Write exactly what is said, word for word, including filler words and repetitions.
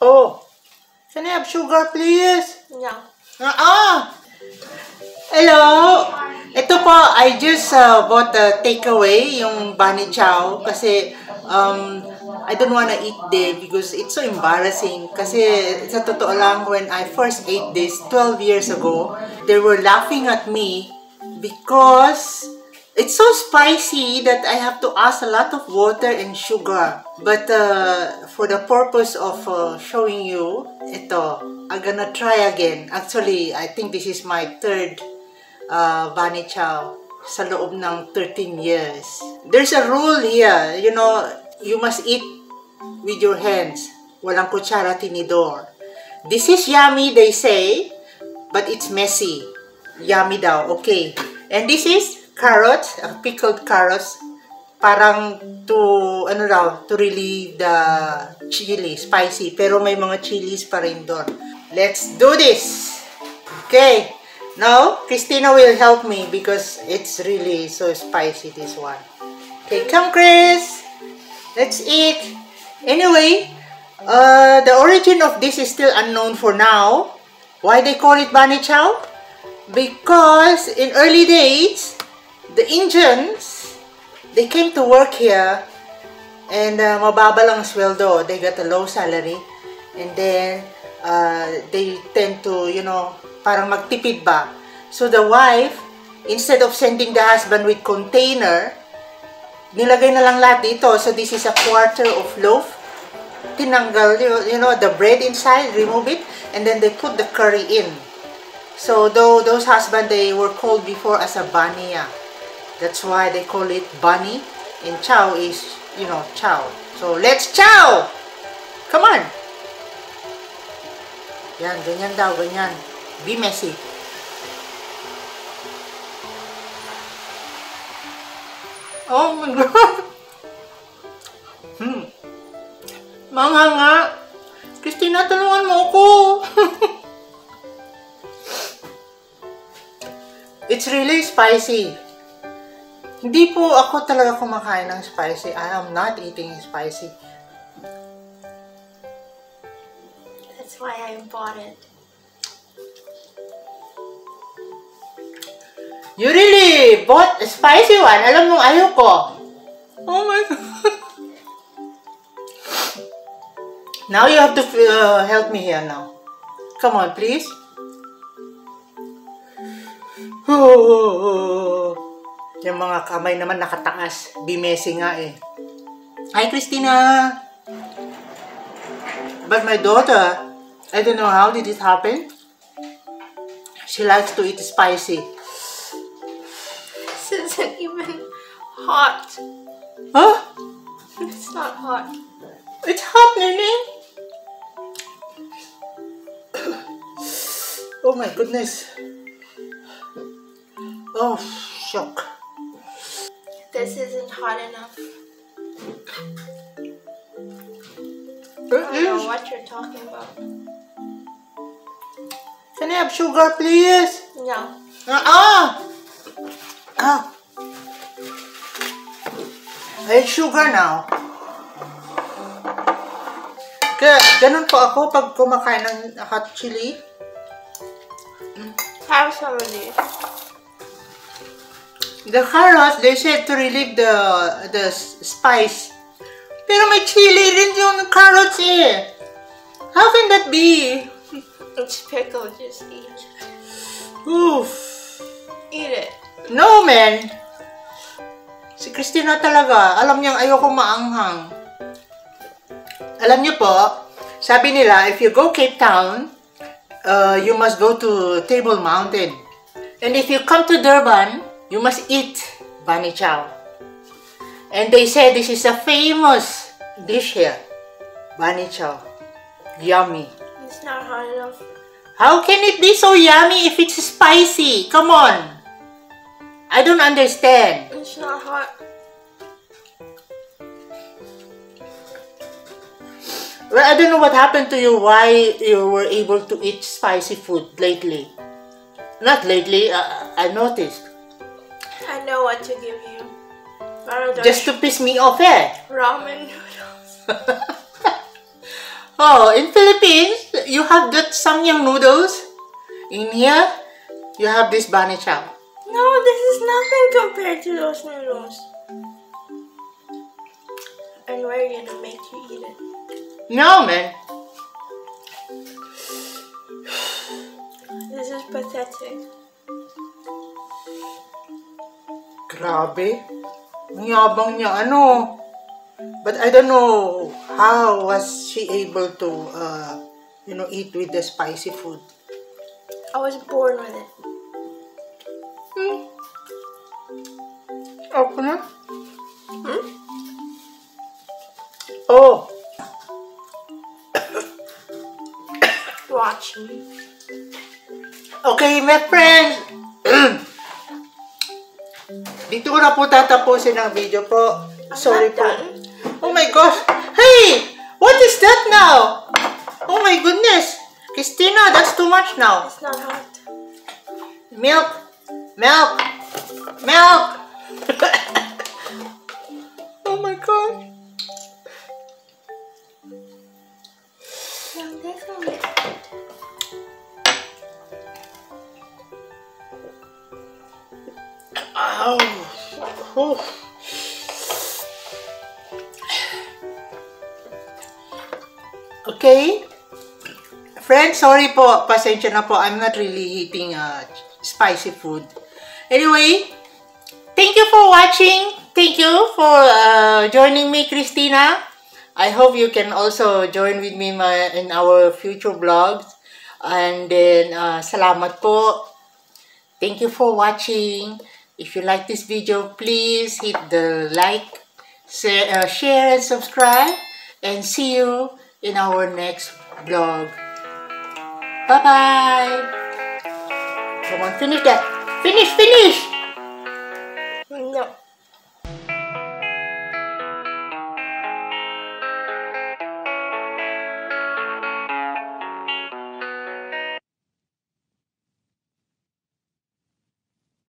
Oh, can I have sugar, please? Yeah. Ah. Hello. Ito po, I just uh, bought the takeaway, yung Bunny Chow, kasi um, I don't wanna eat there because it's so embarrassing. Kasi sa totoo lang, when I first ate this twelve years ago, they were laughing at me because it's so spicy that I have to ask a lot of water and sugar. But uh, for the purpose of uh, showing you, ito, I'm gonna try again. Actually, I think this is my third uh, Bunny Chow sa loob ng thirteen years. There's a rule here, you know, you must eat with your hands. Walang kutsara, tinidor. This is yummy, they say, but it's messy. Yummy daw, okay. And this is carrots, uh, pickled carrots, parang to, ano daw, to relieve the chili, spicy. Pero may mga chilies pa rin doon. Let's do this! Okay, now Christina will help me because it's really so spicy, this one. Okay, come Chris! Let's eat! Anyway, uh, the origin of this is still unknown for now. Why they call it Bunny Chow? Because in early days, the Indians, they came to work here and uh, mababa lang sweldo. They got a low salary and then uh, they tend to, you know, parang magtipid ba. So the wife, instead of sending the husband with container, nilagay na lang lahat dito. So this is a quarter of loaf. Tinanggal, you know, the bread inside, remove it, and then they put the curry in. So though those husbands, they were called before as a bania. That's why they call it bunny, and chow is, you know, chow. So let's chow! Come on! Yan, ganyan daw, ganyan. Be messy. Oh my God! Hmm. Manghanga! Christina, tulungan mo ako! It's really spicy. Hindi po ako talaga kumakain ng spicy. I am not eating spicy. That's why I bought it. You really bought a spicy one? Alam mong ayaw ko. Oh my God. Now you have to uh, help me here now. Come on, please. Oh. Yung mga kamay naman nakataas. Bimesi nga eh. Hi, Christina! But my daughter, I don't know how did it happen. She likes to eat spicy. This isn't even hot. Huh? It's not hot. It's hot, Nene! Oh my goodness. Oh, shock. This isn't hot enough. I don't know what you're talking about. Can I have sugar, please? No. Ah! Ah! I eat sugar now. Ganun po ako pag kumakain ng hot chili. Have some of these. The carrot, they said to relieve the the spice. Pero may chili rin yung carrots eh. How can that be? It's pickled, just eat it. Oof. Eat it. No, man. Si Christina talaga, alam niyang ayoko maanghang. Alam niyo po, sabi nila, if you go Cape Town, uh, you must go to Table Mountain. And if you come to Durban, you must eat Bunny Chow. And they say this is a famous dish here. Bunny Chow. Yummy. It's not hot enough. How can it be so yummy if it's spicy? Come on. I don't understand. It's not hot. Well, I don't know what happened to you, why you were able to eat spicy food lately. Not lately, uh, I noticed. I know what to give you. Just to piss me off, eh? Ramen noodles. Oh, in Philippines, you have that Samyang noodles. In here, you have this Bunny Chow. No, this is nothing compared to those noodles. And we're gonna make you eat it. No, man. This is pathetic. Grabe. Yabang niya, ano. But I don't know how was she able to, uh, you know, eat with the spicy food. I was born with it. Hmm. Open it. Hmm? Oh. Watch me. Okay, my friends. Dito ko na po tatapusin ang video po. Sorry po. Oh my gosh! Hey! What is that now? Oh my goodness! Christina, that's too much now. It's not hot. Milk! Milk! Milk! Oh my gosh! Oh! Oh! Okay, friends, sorry po, pasensya na po, I'm not really eating uh, spicy food. Anyway, thank you for watching, thank you for uh, joining me, Christina. I hope you can also join with me my, in our future vlogs. And then, uh, salamat po. Thank you for watching. If you like this video, please hit the like, say, uh, share, and subscribe. And see you in our next vlog. Bye bye. Come on, finish that. Finish, finish.